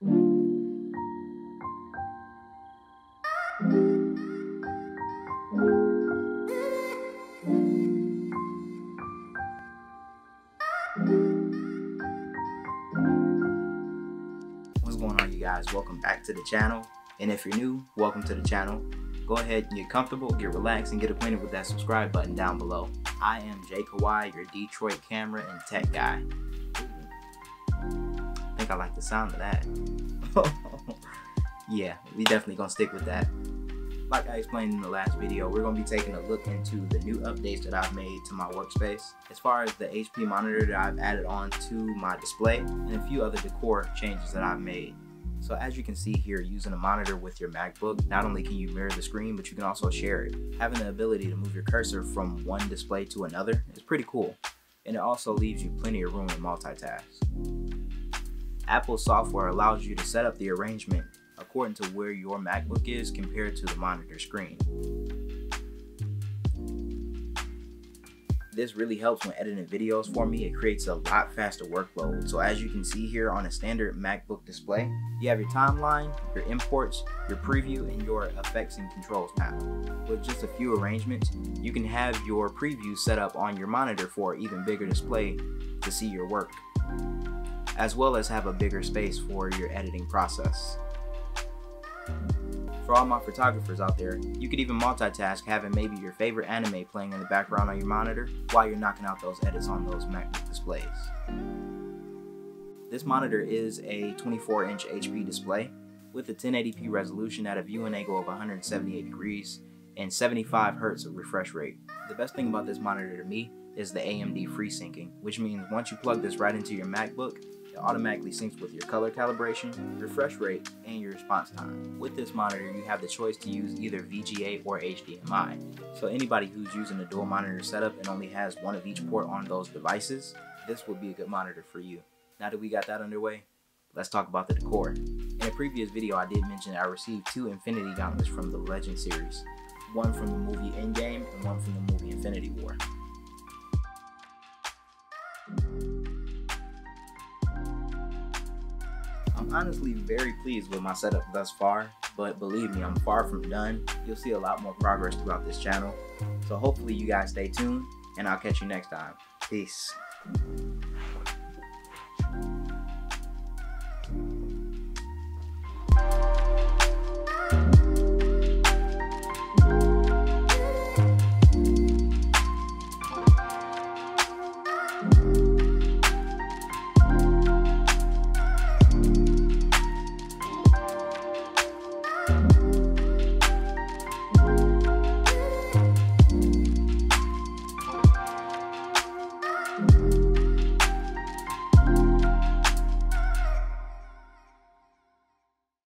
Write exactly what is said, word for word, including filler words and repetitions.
What's going on, you guys? Welcome back to the channel. And if you're new, welcome to the channel. Go ahead and get comfortable, get relaxed, and get acquainted with that subscribe button down below. I am Jay Kauai, your Detroit camera and tech guy. I think I like the sound of that. Yeah, we definitely gonna stick with that. Like I explained in the last video, we're gonna be taking a look into the new updates that I've made to my workspace, as far as the H P monitor that I've added on to my display, and a few other decor changes that I've made. So as you can see here, using a monitor with your MacBook, not only can you mirror the screen, but you can also share it. Having the ability to move your cursor from one display to another is pretty cool, and it also leaves you plenty of room to multitask. Apple software allows you to set up the arrangement according to where your MacBook is compared to the monitor screen. This really helps when editing videos for me. It creates a lot faster workload. So as you can see here on a standard MacBook display, you have your timeline, your imports, your preview, and your effects and controls panel. With just a few arrangements, you can have your preview set up on your monitor for an even bigger display to see your work, as well as have a bigger space for your editing process. For all my photographers out there, you could even multitask, having maybe your favorite anime playing in the background on your monitor while you're knocking out those edits on those MacBook displays. This monitor is a twenty-four inch H P display with a ten eighty p resolution at a viewing angle of one hundred seventy-eight degrees and seventy-five hertz of refresh rate. The best thing about this monitor to me is the A M D FreeSyncing, which means once you plug this right into your MacBook, automatically syncs with your color calibration, refresh rate, and your response time. With this monitor, you have the choice to use either V G A or H D M I. So anybody who's using a dual monitor setup and only has one of each port on those devices, this would be a good monitor for you. Now that we got that underway, let's talk about the decor. In a previous video, I did mention I received two Infinity Gauntlets from the Legend series, one from the movie Endgame and one from the movie Infinity War. I'm honestly very pleased with my setup thus far, but believe me, I'm far from done. You'll see a lot more progress throughout this channel, so hopefully you guys stay tuned, and I'll catch you next time. Peace.